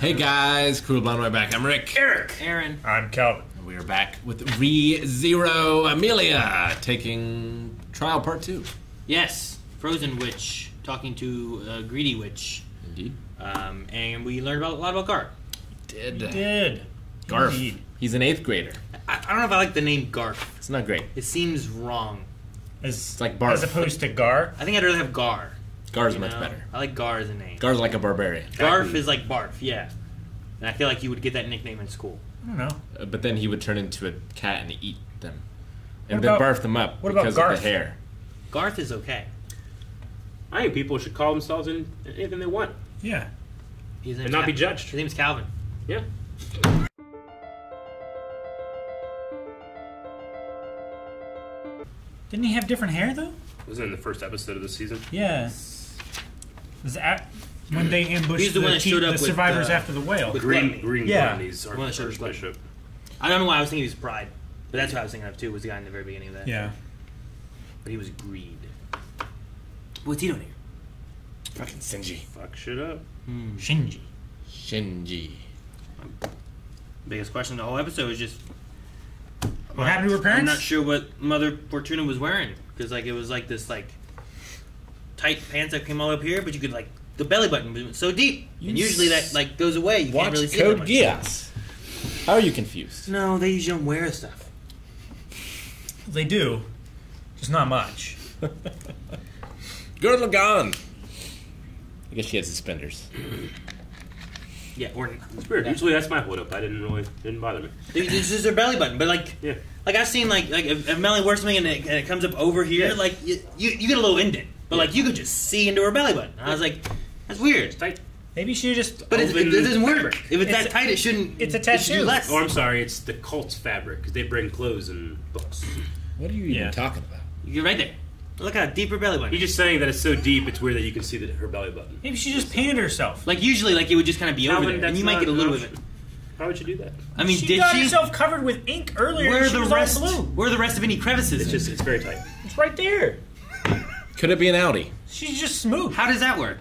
Hey guys, crew of Blind Wave back. I'm Rick. Eric. Aaron. I'm Calvin. And we are back with Re:Zero. Emilia taking trial part 2. Yes, Frozen Witch talking to a greedy witch. Indeed. And we learned a lot about Garf. We did. Garf. Indeed. He's an 8th grader. I don't know if I like the name Garf. It's not great. It seems wrong. It's like Barf. As opposed to Gar? I think I'd rather have Gar. Gar's much better. I like Gar as a name. Gar's like a barbarian. Garf is like Barf, yeah. And I feel like you would get that nickname in school. I don't know. But then he would turn into a cat and eat them. And then barf them up because of the hair. Garf is okay. I think people should call themselves anything they want. Yeah. And not be judged. His name's Calvin. Yeah. Didn't he have different hair, though? Wasn't it in the first episode of the season? Yeah. When they ambushed the survivors after the whale. Green Bunnies are the first bishop. I don't know why I was thinking he was Pride, but that's what I was thinking of too, was the guy in the very beginning of that. Yeah. But he was Greed. What's he doing here? Fucking Shinji. Fuck shit up. Hmm. Shinji. Biggest question of the whole episode was just... What happened to her parents? I'm not sure what Mother Fortuna was wearing. Because like, it was like this like tight pants that came all up here, but you could like... The belly button was so deep, and usually that like goes away. You can't really see it much. Watch Code Geass. How are you confused? No, they usually don't wear stuff. They do, just not much. Girdle gone. I guess she has suspenders. Yeah, or it's weird. Yeah. Usually that's my hold up. Didn't bother me. It's just their belly button, but like, yeah. Like I've seen like if Melly wears something and it comes up over here, yeah. Like you get a little indent, but yeah. Like you could just see into her belly button. And I was like. That's weird. Tight. Maybe she just. But it doesn't work. If it's that tight, it shouldn't. It's a tattoo. Less. Oh, I'm sorry. It's the cult's fabric because they bring clothes and books. What are you even talking about? You're right there. Look at a deeper belly button. You're just saying that it's so deep. It's weird that you can see her belly button. Maybe she just painted herself. Like usually, like it would just kind of be over there, and you might get a little bit. How would you do that? I mean, she got herself covered with ink earlier. Where are the rest of any crevices? It's just—it's very tight. It's right there. Could it be an Audi? She's just smooth. How does that work?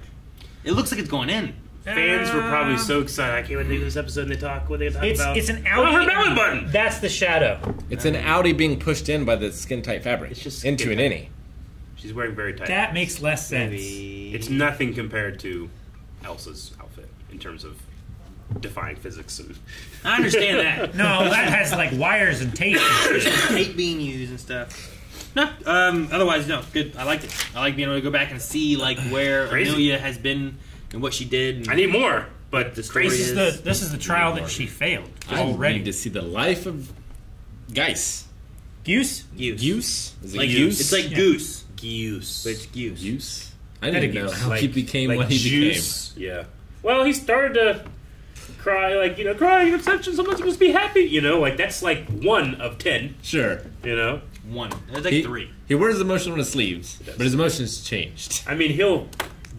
It looks like it's going in. Fans were probably so excited. I can't wait to leave this episode and they talk. What are they going to talk about? It's an Audi. Her belly button! That's the shadow. It's an Audi being pushed in by the skin-tight fabric. It's just into an innie. She's wearing very tight. That makes less sense. Maybe. It's nothing compared to Elsa's outfit in terms of defying physics. And I understand that. No, that has like wires and tape. Tape being used and stuff. No, otherwise, no. Good. I liked it. I like being able to go back and see like where Emilia has been and what she did. And I need more, but the story is... This is the trial that she failed already. I need to see the life of Geuse. Geuse? Geuse. Is it like Goose? It's like Goose. Geuse. But it's Geuse. Goose? I didn't know how he became what he became. Yeah. Well, he started to cry, like, you know, crying, obsession, someone's supposed to be happy. You know, like, that's like 1 of 10. Sure. You know? 1. It's like 3. He wears his emotions on his sleeves, but his emotions changed. I mean, he'll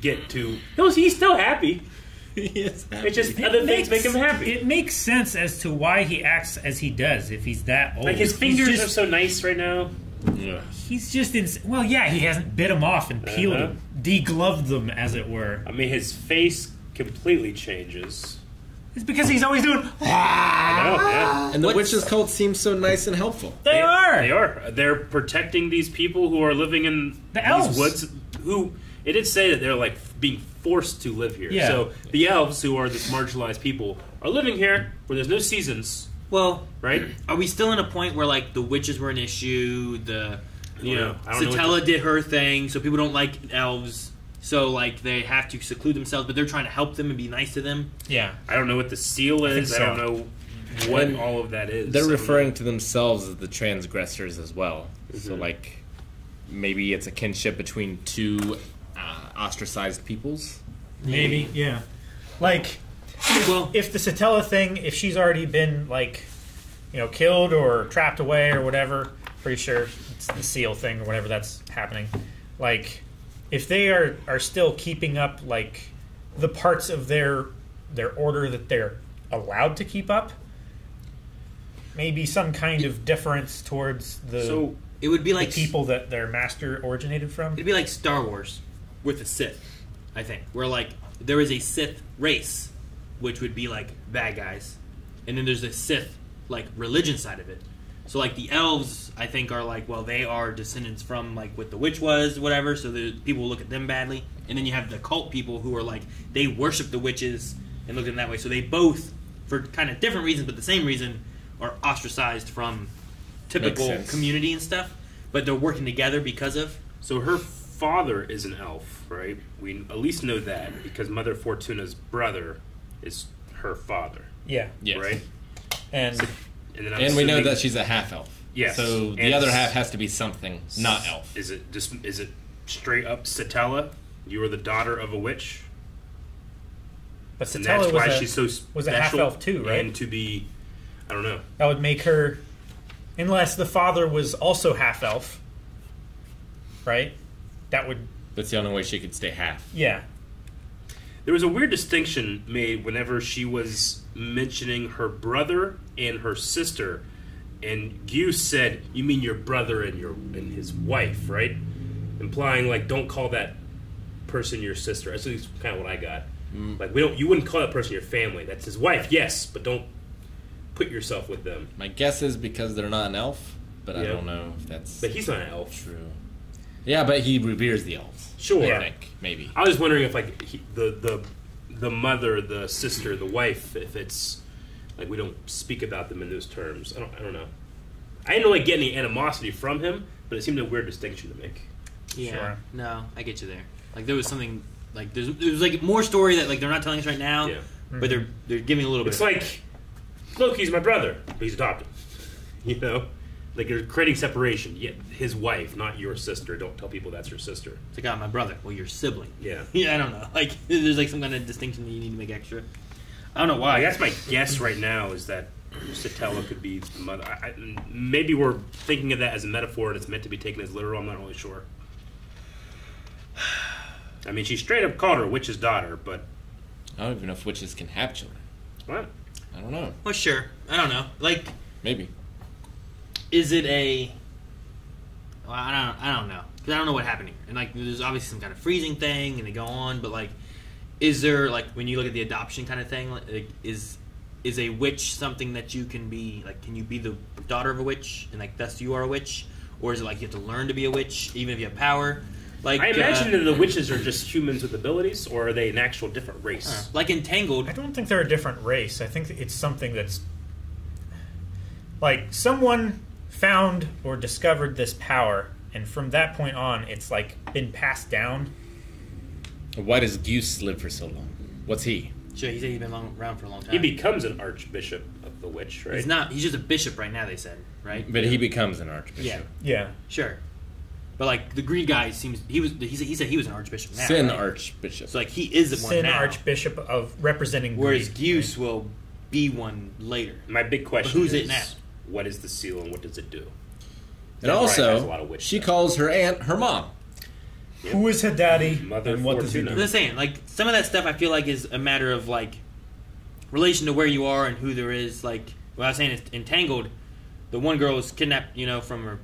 get to... He's still happy. He is happy. It's just other things make him happy. It makes sense as to why he acts as he does if he's that old. Like, his fingers are so nice right now. Yeah. He's just... well, yeah, he hasn't bit them off and peeled them. Degloved them, as it were. I mean, his face completely changes. It's because he's always doing... I know, yeah. And the witches' cult seems so nice and helpful. They are! They are. They're protecting these people who are living in the elves. Woods. Who, it did say that they're, like, being forced to live here. Yeah. So the elves, who are this marginalized people, are living here where there's no seasons. Well, right? Are we still in a point where, like, the witches were an issue, Satella did her thing, so people don't like elves... So, like, they have to seclude themselves, but they're trying to help them and be nice to them. Yeah. I don't know what the seal is. I don't know what all of that is. They're referring to themselves as the transgressors as well. So, like, maybe it's a kinship between 2 ostracized peoples. Maybe, yeah. Like, well, if the Satella thing, if she's already been, like, you know, killed or trapped away or whatever, pretty sure it's the seal thing or whatever that's happening, like... If they are still keeping up like the parts of their order that they're allowed to keep up, maybe some kind of deference towards the it would be like people that their master originated from. It'd be like Star Wars with the Sith, I think, where like there is a Sith race which would be like bad guys, and then there's the Sith, like religion side of it. So like the elves, I think, are like, well, they are descendants from like what the witch was, whatever. So the people look at them badly, and then you have the cult people who are like they worship the witches and look at them that way. So they both, for kind of different reasons but the same reason, are ostracized from typical community and stuff. But they're working together because of. So her father is an elf, right? We at least know that because Mother Fortuna's brother is her father. Yeah. Yes. Right. And. So, and we know that she's a half elf. Yes. So the other half has to be something, not elf. Is it just? Is it straight up Satella? You are the daughter of a witch. But Satella, and that's why she's so special. Was a half elf too, right? And to be, I don't know. That would make her, unless the father was also half elf, right? That would. That's the only way she could stay half. Yeah. There was a weird distinction made whenever she was mentioning her brother and her sister, and Geuse said, "You mean your brother and his wife, right?" Implying like, don't call that person your sister. That's kind of what I got. Mm. Like, we don't. You wouldn't call that person your family. That's his wife, yes, but don't put yourself with them. My guess is because they're not an elf, but yeah. I don't know if that's. But he's not an elf. True. Yeah, but he reveres the elves. Sure, I think, maybe. I was wondering if like the mother, the sister, the wife, if it's like we don't speak about them in those terms. I don't know. I didn't really get any animosity from him, but it seemed a weird distinction to make. Yeah, sure. No, I get you there. Like there was something like there's like more story that like they're not telling us right now, yeah. But they're giving a little bit. It's like Loki's my brother, but he's adopted. You know. Like, you're creating separation. Yeah, his wife, not your sister. Don't tell people that's your sister. It's like, oh, my brother. Well, your sibling. Yeah. Yeah, I don't know. Like, there's, like, some kind of distinction that you need to make extra. I don't know why. Like, that's my guess right now is that Satella could be the mother. Maybe we're thinking of that as a metaphor and it's meant to be taken as literal. I'm not really sure. I mean, she straight up called her witch's daughter, but... I don't even know if witches can have children. What? I don't know. Well, sure. I don't know. Like... Maybe. Is it a? Well, I don't know because I don't know what happened here, and like there's obviously some kind of freezing thing, and they go on, but like, is there like when you look at the adoption kind of thing, like, is a witch something that you can be like? Can you be the daughter of a witch, and like thus you are a witch, or is it like you have to learn to be a witch even if you have power? Like I imagine that the witches are just humans with abilities, or are they an actual different race? Like Entangled, I don't think they're a different race. I think it's something that's like someone found or discovered this power, and from that point on, it's like been passed down. Why does Geuse live for so long? What's he? Sure, he's been around for a long time. He becomes an archbishop of the witch, right? He's not. He's just a bishop right now. They said, right? But he becomes an archbishop. Yeah, yeah, sure. But like the green guy seems he was. He said he was an archbishop. Now, Sin right? archbishop. So like he is the Sin one now. Archbishop of representing. Whereas Geuse right? will be one later. My big question: but who's is, it now? What is the seal and what does it do? And also, she calls her aunt her mom. Yep. Who is her daddy? Mother and what Fortuna. Does it do? I'm just saying, like, some of that stuff I feel like is a matter of, like, relation to where you are and who there is. Like, what I was saying is Entangled. The one girl was kidnapped, you know, from her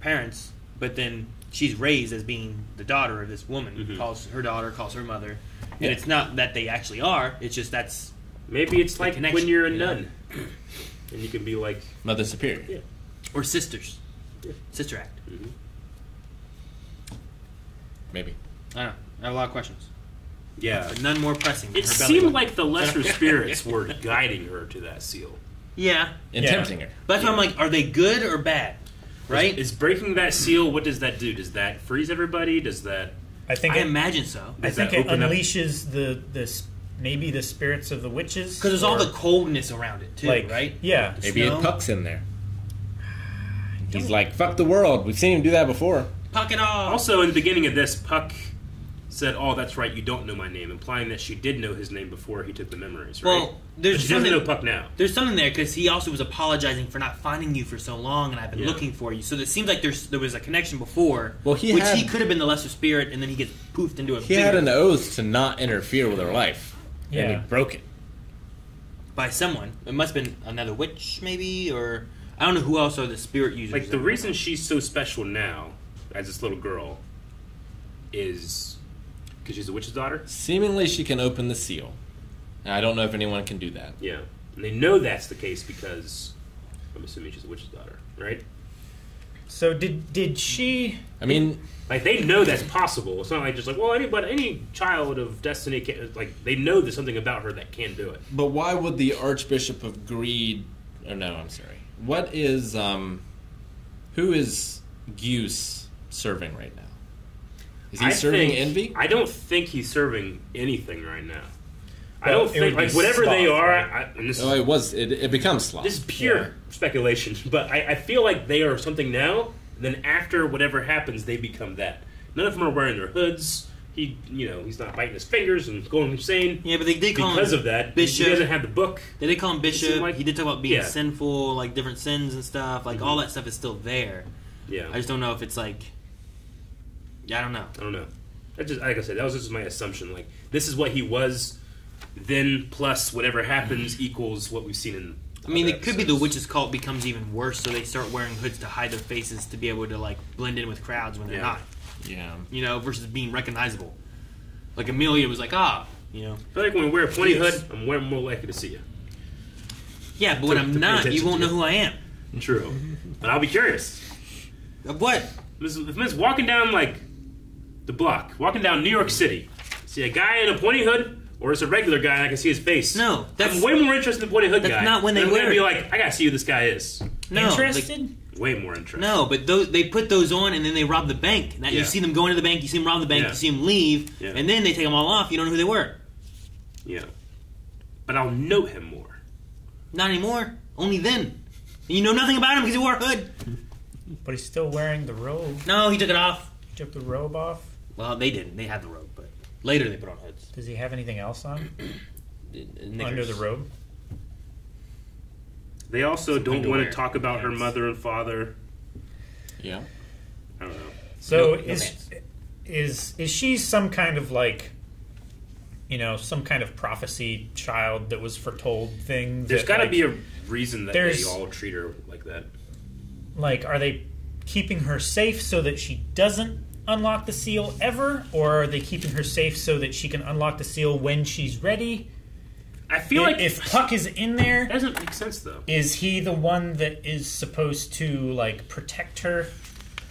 parents, but then she's raised as being the daughter of this woman. Mm-hmm. Calls her daughter, calls her mother. Yeah. And it's not that they actually are. It's just that's... Maybe it's like when you're a nun. And you can be like... Mother Superior. Yeah. Or sisters. Yeah. Sister Act. Mm-hmm. Maybe. I don't know. I have a lot of questions. Yeah. But none more pressing. It seemed like the lesser spirits were guiding her to that seal. Yeah. And tempting her. But that's why I'm like, are they good or bad? Right? Is breaking that seal, what does that do? Does that freeze everybody? Does that... I imagine so. I think it unleashes the maybe the spirits of the witches. Because there's all the coldness around it, too, like, right? Yeah. Maybe it Puck's in there. He's like, fuck the world. We've seen him do that before. Puck it all. Also, in the beginning of this, Puck said, oh, that's right, you don't know my name, implying that she did know his name before he took the memories, right? Well, she doesn't know Puck now. There's something there, because he also was apologizing for not finding you for so long, and I've been looking for you. So it seems like there was a connection before, well, he could have been the lesser spirit, and then he gets poofed into a figure. He had an oath to not interfere with her life. Yeah. And he broke it. By someone. It must have been another witch, maybe, or... I don't know who else are the spirit users. Like, the reason she's so special now, as this little girl, is... because she's a witch's daughter? Seemingly, she can open the seal. And I don't know if anyone can do that. Yeah. And they know that's the case because I'm assuming she's a witch's daughter, right? So did she... I mean... Like, they know that's possible. It's not like just like, well, any child of destiny can... Like, they know there's something about her that can do it. But why would the Archbishop of Greed... Oh, no, I'm sorry. What is... who is Geuse serving right now? Is he serving Envy? I don't think he's serving anything right now. I don't think, like, whatever they are... Oh, it was. It becomes Sloth. This is pure speculation, but I feel like they are something now, then after whatever happens, they become that. None of them are wearing their hoods. He, you know, he's not biting his fingers and going insane. Yeah, but they did call him... Because of that, Bishop. He doesn't have the book. They did call him Bishop. Like, he did talk about being sinful, like, different sins and stuff. Like, all that stuff is still there. Yeah. I just don't know if it's, like... Yeah, I don't know. I don't know. That just, like I said, that was just my assumption. Like, this is what he was... Then plus whatever happens equals what we've seen in. I mean, it could be the witch's cult becomes even worse, so they start wearing hoods to hide their faces to be able to like blend in with crowds when they're not. Yeah. You know, versus being recognizable. Like Emilia was like, ah, you know. I feel like when I wear a pointy hood, I'm way more likely to see you. Yeah, but when I'm not, you won't know who I am. True, but I'll be curious. Of what? If I'm walking down like the block, walking down New York City, see a guy in a pointy hood. Or it's a regular guy and I can see his face. No, that's... I'm way more interested in the pointy hood guy. That's not when they wear it. I'm going to be like, I got to see who this guy is. No, interested? Like, way more interested. No, but they put those on and then they rob the bank. Now, you see them go into the bank, you see them rob the bank, you see them leave, and then they take them all off. You don't know who they were. Yeah. But I'll know him more. Not anymore. Only then. And you know nothing about him because he wore a hood. But he's still wearing the robe. No, he took it off. He took the robe off? Well, they didn't. They had the robe, but... Later they put on hoods. Does he have anything else on? Under the robe? They also don't want to talk about her mother and father. Yeah. I don't know. So is she some kind of like, you know, some kind of prophecy child that was foretold thing? There's got to be a reason that they all treat her like that. Like, are they keeping her safe so that she doesn't unlock the seal ever, or are they keeping her safe so that she can unlock the seal when she's ready? I feel like if Puck is in there... Doesn't make sense, though. Is he the one that is supposed to, like, protect her?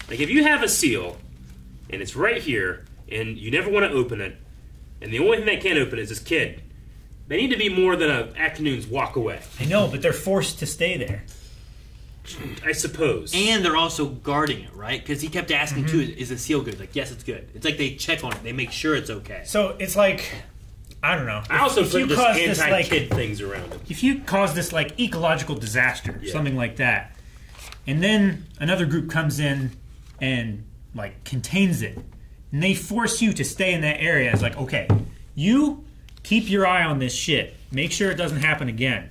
Like, if you have a seal, and it's right here, and you never want to open it, and the only thing that can open it is this kid, they need to be more than an afternoon's walk away. I know, but they're forced to stay there. I suppose. And they're also guarding it, right? Because he kept asking, too, is the seal good? Like, yes, it's good. It's like they check on it. They make sure it's okay. So it's like, I don't know. I also think this anti-kid things around him. If you cause this, like, ecological disaster, something like that, and then another group comes in and, like, contains it, and they force you to stay in that area, it's like, okay, you keep your eye on this shit. Make sure it doesn't happen again.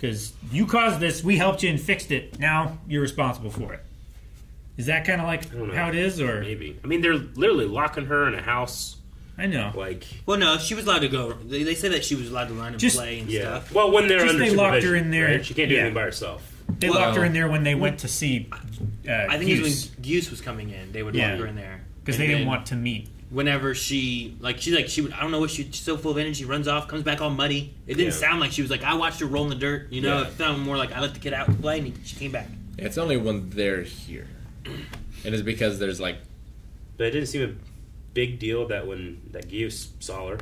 Because you caused this, we helped you and fixed it. Now you're responsible for it. Is that kind of like how it is, or maybe? I mean, they're literally locking her in a house. I know. Like, well, no, she was allowed to go. They said that she was allowed to run and play and stuff. Well, when they're under supervision, they locked her in there. Right? She can't do anything by herself. They locked her in there when they went to see. I think it was when Geuse was coming in. They would lock her in there because they didn't want to meet. Whenever she would, I don't know what, she's so full of energy, runs off, comes back all muddy. It didn't sound like she was like, I watched her roll in the dirt, you know. It sounded more like I let the kid out to play and she came back. It's only when they're here. It is because there's like... But it didn't seem a big deal that Geuse saw her.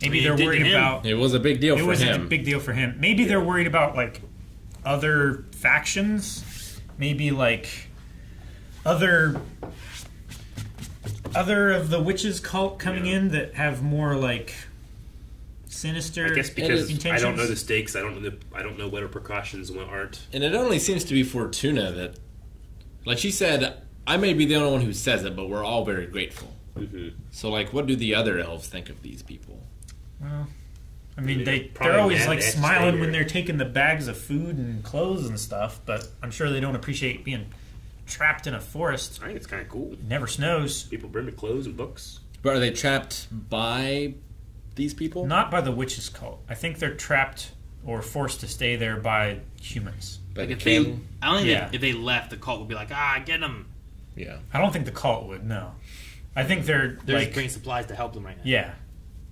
Maybe they're worried about... It was a big deal for him. It was a big deal for him. Maybe they're worried about like other factions. Maybe like other of the witches' cult coming in that have more like sinister. I guess because intentions. I don't know the stakes. I don't know what her precautions aren't. And it only seems to be Fortuna that, like she said, I may be the only one who says it, but we're all very grateful. So, like, what do the other elves think of these people? Well, I mean, they're always like smiling when they're taking the bags of food and clothes and stuff, but I'm sure they don't appreciate being trapped in a forest. I think it's kind of cool. It never snows. People bring their clothes and books. But are they trapped by these people? Not by the witches' cult. I think they're trapped or forced to stay there by humans. Like I don't think if they left, the cult would be like, ah, get them. Yeah. I don't think the cult would. No. I think they're like, just bringing supplies to help them right now. Yeah.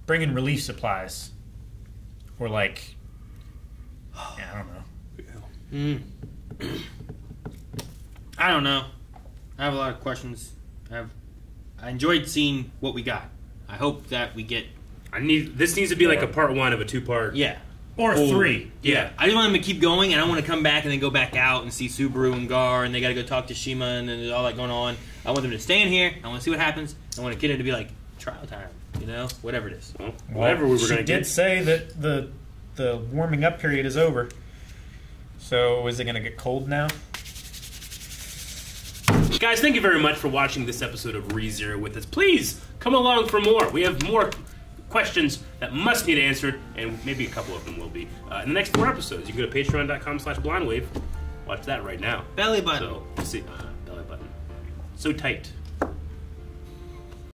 bring in relief supplies. Or like, yeah, I don't know. Yeah. I don't know. I have a lot of questions. I enjoyed seeing what we got. I hope that we get. This needs to be like a part one of a two-part. Yeah. Or three. Yeah. I just want them to keep going, and I want to come back and then go back out and see Subaru and Gar, and they got to go talk to Shima, and then there's all that going on. I want them to stay in here. I want to see what happens. I want to get it to be like trial time, you know, whatever it is. Well, whatever we were going to get. She did say that the warming up period is over. So is it going to get cold now? Guys, thank you very much for watching this episode of Re:Zero with us. Please come along for more. We have more questions that must need answered, and maybe a couple of them will be in the next 4 episodes. You can go to patreon.com/blindwave. Watch that right now. Belly button. So, see, belly button. So tight.